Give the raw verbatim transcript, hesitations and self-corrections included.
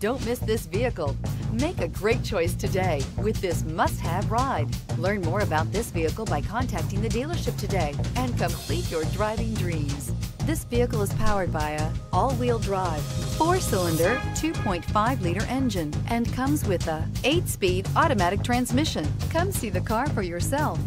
Don't miss this vehicle. Make a great choice today with this must-have ride. Learn more about this vehicle by contacting the dealership today and complete your driving dreams. This vehicle is powered by a all-wheel drive, four-cylinder, two point five liter engine and comes with a eight-speed automatic transmission. Come see the car for yourself.